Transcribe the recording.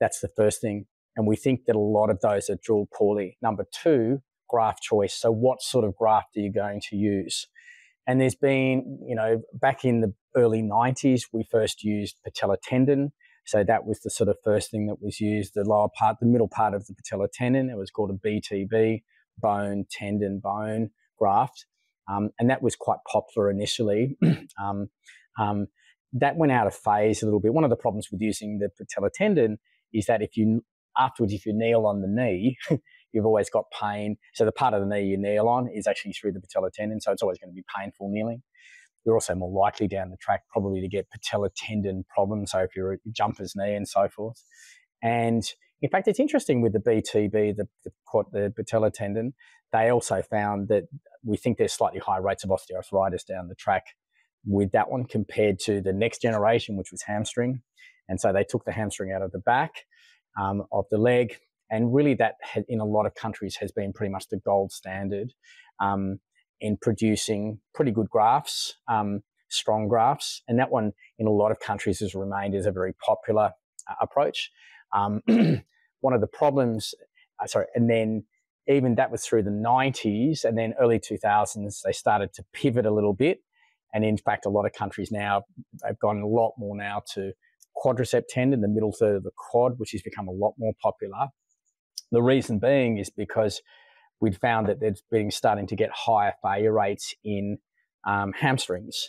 That's the first thing. And we think that a lot of those are drilled poorly. Number two, graft choice. So what sort of graft are you going to use? And there's been, you know, back in the early 90s, we first used patellar tendon. So that was the sort of first thing that was used, the lower part, the middle part of the patellar tendon. It was called a BTB, bone, tendon, bone graft. And that was quite popular initially. That went out of phase a little bit. One of the problems with using the patellar tendon is that if you kneel on the knee, you've always got pain. So the part of the knee you kneel on is actually through the patellar tendon, so it's always going to be painful kneeling. You're also more likely down the track probably to get patellar tendon problems, so if you're a jumper's knee and so forth. And in fact, it's interesting with the BTB, the patellar tendon, they also found that we think there's slightly higher rates of osteoarthritis down the track with that one compared to the next generation, which was hamstring. And so they took the hamstring out of the back of the leg, and really that had, in a lot of countries, has been pretty much the gold standard in producing pretty good grafts, strong grafts. And that one in a lot of countries has remained as a very popular approach. One of the problems, and then even that was through the 90s, and then early 2000s, they started to pivot a little bit. And in fact, a lot of countries now have gone a lot more now to quadriceps tendon, the middle third of the quad, which has become a lot more popular. The reason being is because we'd found that there's been starting to get higher failure rates in hamstrings.